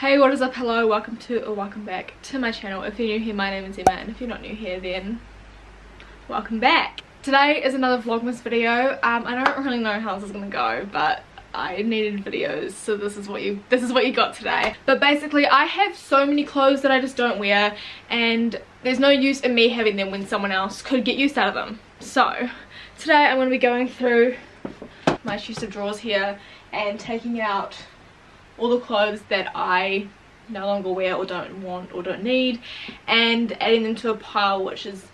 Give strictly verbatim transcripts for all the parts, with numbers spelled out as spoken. Hey, what is up? Hello, welcome to or welcome back to my channel. If you're new here, my name is Emma, and if you're not new here, then welcome back. Today is another vlogmas video. um I don't really know how this is gonna go, but I needed videos, so this is what you this is what you got today. But basically, I have so many clothes that I just don't wear, and there's no use in me having them when someone else could get use out of them. So today I'm going to be going through my chest of drawers here and taking out all the clothes that I no longer wear or don't want or don't need, and adding them to a pile which is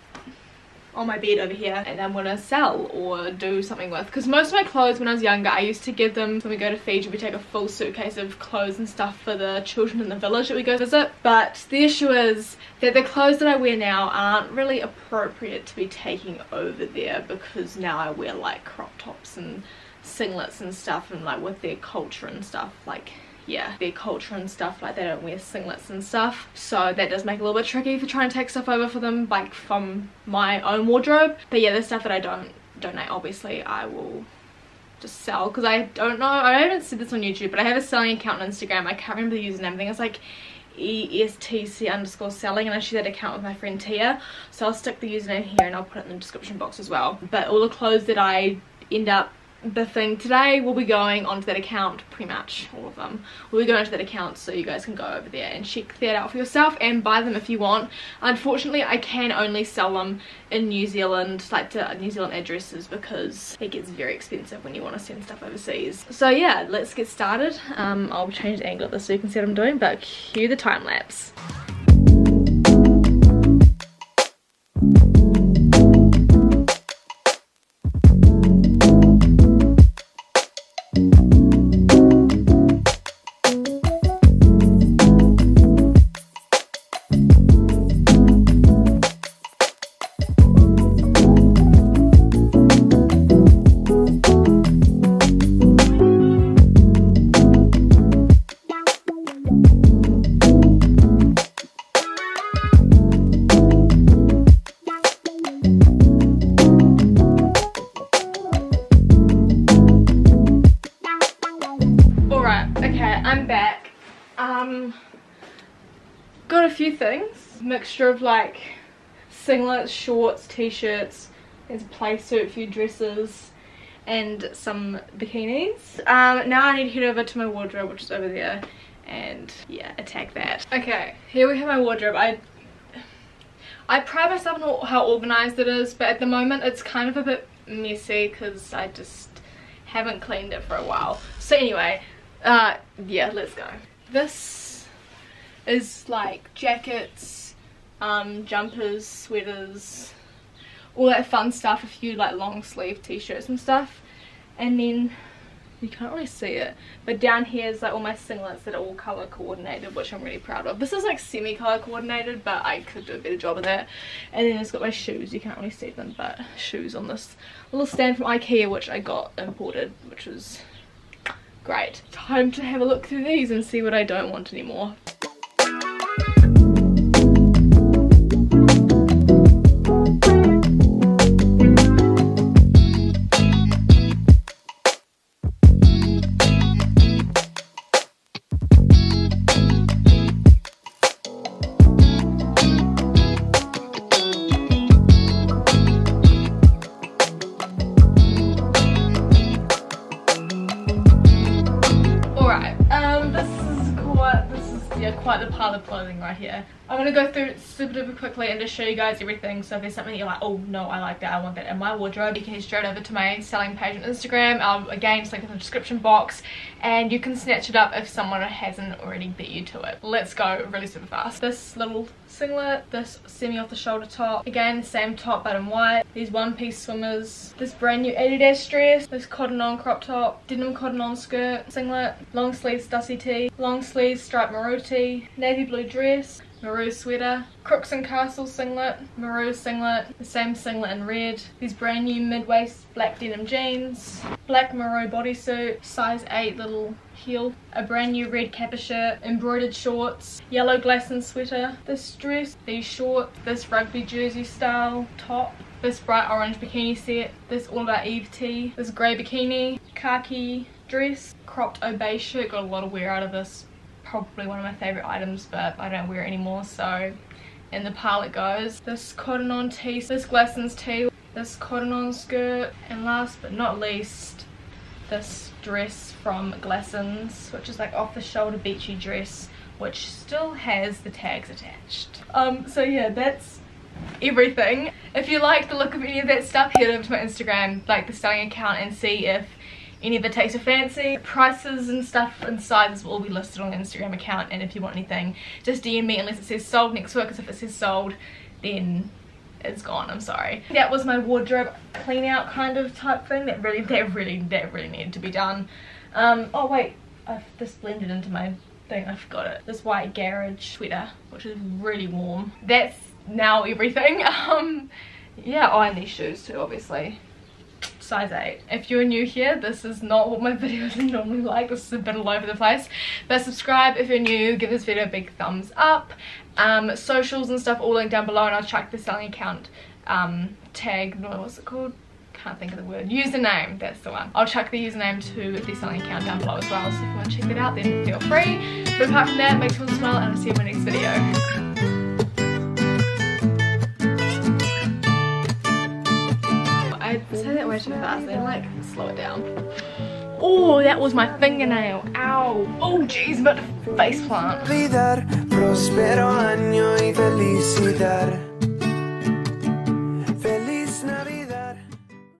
on my bed over here, and I'm gonna sell or do something with, because most of my clothes when I was younger, I used to give them when we go to Fiji. We take a full suitcase of clothes and stuff for the children in the village that we go visit, but the issue is that the clothes that I wear now aren't really appropriate to be taking over there, because now I wear like crop tops and singlets and stuff, and like with their culture and stuff, like yeah their culture and stuff like they don't wear singlets and stuff, so that does make it a little bit tricky for trying to take stuff over for them, like from my own wardrobe. But yeah, the stuff that I don't donate, obviously I will just sell, because I don't know, I haven't said this on YouTube, but I have a selling account on Instagram. I can't remember the username. I think it's like E S T C underscore selling, and I share that account with my friend Tia, so I'll stick the username here and I'll put it in the description box as well. But all the clothes that I end up the thing today will be going onto that account, pretty much all of them will be going to that account, so you guys can go over there and check that out for yourself and buy them if you want. Unfortunately, I can only sell them in New Zealand, like to New Zealand addresses, because it gets very expensive when you want to send stuff overseas. So yeah, let's get started. um I'll change the angle of this so you can see what I'm doing, but cue the time lapse. Got a few things, mixture of like singlets, shorts, t-shirts, there's a play suit, a few dresses and some bikinis. Um, now I need to head over to my wardrobe, which is over there, and yeah, attack that. Okay, here we have my wardrobe. I I pride myself on how organized it is, but at the moment it's kind of a bit messy because I just haven't cleaned it for a while. So anyway, uh, yeah, let's go. This is like jackets, um, jumpers, sweaters, all that fun stuff, a few like long sleeve t-shirts and stuff. And then you can't really see it, but down here is like all my singlets that are all color coordinated, which I'm really proud of. This is like semi color coordinated, but I could do a better job of that. And then it's got my shoes, you can't really see them, but shoes on this little stand from IKEA, which I got imported, which is great. Time to have a look through these and see what I don't want anymore. Right here, I'm gonna go through super duper quickly and just show you guys everything. So if there's something that you're like, oh no, I like that, I want that in my wardrobe, you can head straight over to my selling page on Instagram. I'll again link in the description box, and you can snatch it up if someone hasn't already beat you to it. Let's go really super fast. This little singlet, this semi off the shoulder top, again the same top but in white, these one piece swimmers, this brand new Adidas dress, this Cotton On crop top, denim Cotton On skirt, singlet, long sleeve Stussy tee, long sleeve striped maroon tee, navy blue dress, maroon sweater, Crooks and Castle singlet, maroon singlet, the same singlet in red, these brand new mid-waist black denim jeans, black maroon bodysuit, size eight little heel, a brand new red Kappa shirt, embroidered shorts, yellow Glassons sweater, this dress, these shorts, this rugby jersey style top, this bright orange bikini set, this All About Eve tee, this grey bikini, khaki dress, cropped obey shirt, got a lot of wear out of this. probably one of my favorite items, but I don't wear it anymore, so in the pile it goes. This Cotton On tee, this Glassons tee, this Cotton On skirt, and last but not least, this dress from Glassons, which is like off the shoulder beachy dress, which still has the tags attached. Um, so yeah, that's everything. If you like the look of any of that stuff, head over to my Instagram, like the styling account, and see if any of it takes your fancy. The prices and stuff and sizes will all be listed on the Instagram account, and if you want anything, just D M me unless it says sold next to it, because if it says sold, then it's gone, I'm sorry. That was my wardrobe clean out kind of type thing. That really, that really, that really needed to be done. Um, oh wait, I've, this blended into my thing, I forgot it. This white garage sweater, which is really warm. That's now everything. Um, yeah, oh, and these shoes too, obviously. size eight. If you're new here, this is not what my videos are normally like. This is a bit all over the place, but subscribe if you're new, give this video a big thumbs up. Um socials and stuff all linked down below, and I'll chuck the selling account um tag, no, what's it called, can't think of the word, username, that's the one. I'll chuck the username to the selling account down below as well, so if you want to check that out, then feel free. But apart from that, make sure to smile, and I'll see you in my next video. Say that way too fast, then like slow it down. Oh, that was my fingernail. Ow. Oh geez, but face plant.